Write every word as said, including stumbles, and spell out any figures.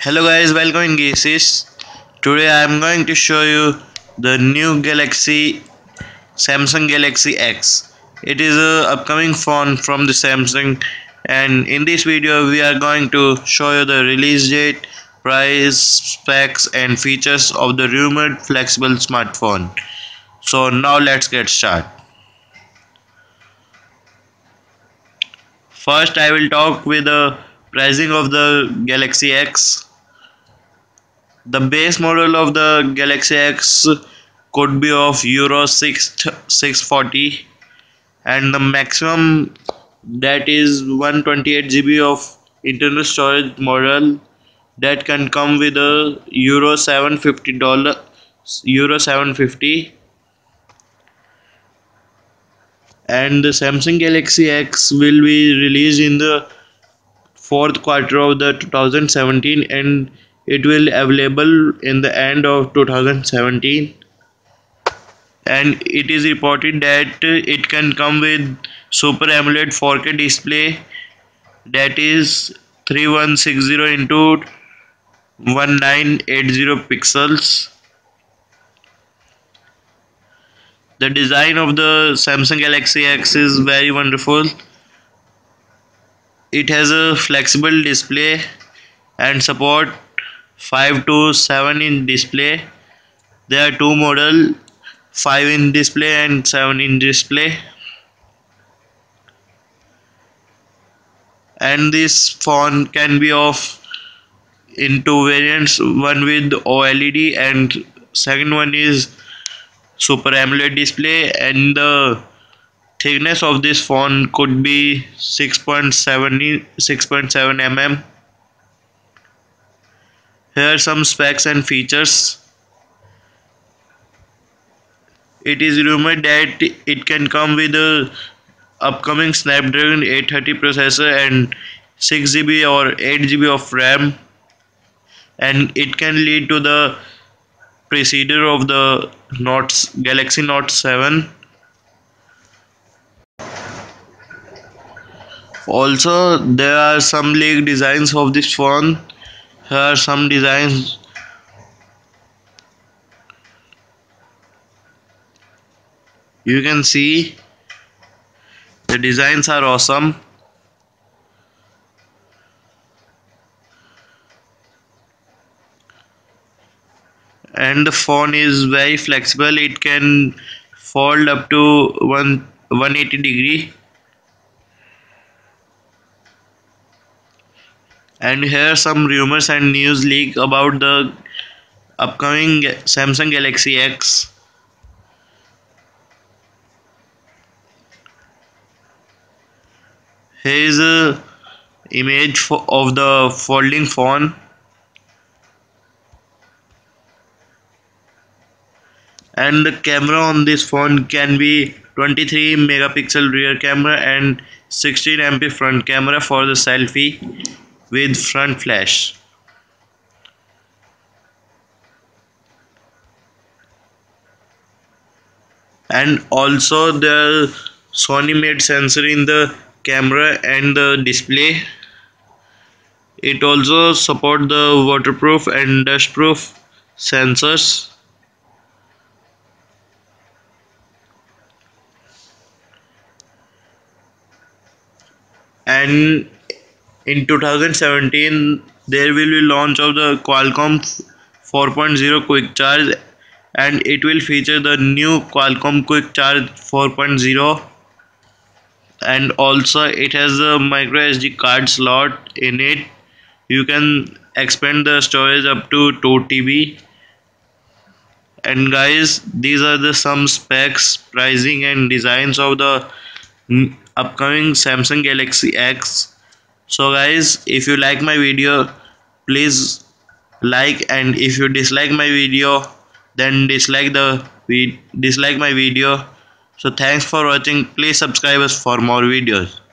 Hello guys, welcome in Geekiesys. Today I am going to show you the new Galaxy Samsung Galaxy X. It is a upcoming phone from the Samsung, and in this video we are going to show you the release date, price, specs and features of the rumored flexible smartphone. So now let's get started. First I will talk with the pricing of the Galaxy X. The base model of the Galaxy X could be of Euro six six forty, and the maximum that is one twenty-eight gigabytes of internal storage model that can come with a Euro seven fifty, and the Samsung Galaxy X will be released in the fourth quarter of the two thousand seventeen, and it will available in the end of two thousand seventeen, and it is reported that it can come with Super AMOLED four K display that is thirty-one sixty into nineteen eighty pixels. The design of the Samsung Galaxy X is very wonderful. It has a flexible display and support five to seven inch display. There are two models, five inch display and seven inch display. And this phone can be of in two variants, one with OLED and second one is Super AMOLED display, and the thickness of this phone could be six point seven millimeters. Here are some specs and features. It is rumored that it can come with a upcoming Snapdragon eight thirty processor and six gigabytes or eight gigabytes of RAM, and it can lead to the predecessor of the Note, Galaxy Note seven. Also, there are some leaked designs of this phone. Here are some designs. You can see the designs are awesome. And the phone is very flexible. It can fold up to one hundred eighty degrees. And here are some rumors and news leak about the upcoming Samsung Galaxy X. Here is a image of the folding phone, and the camera on this phone can be twenty-three megapixel rear camera and sixteen megapixel front camera for the selfie with front flash. And also the Sony made sensor in the camera and the display. It also support the waterproof and dustproof sensors. And in two thousand seventeen there will be launch of the Qualcomm four point oh Quick Charge, and it will feature the new Qualcomm Quick Charge four point oh, and also it has a micro S D card slot in it. You can expand the storage up to two terabytes. And guys, these are the some specs, pricing and designs of the upcoming Samsung Galaxy X. So guys, if you like my video, please like, and if you dislike my video, then dislike the dislike my video. So thanks for watching. Please subscribe us for more videos.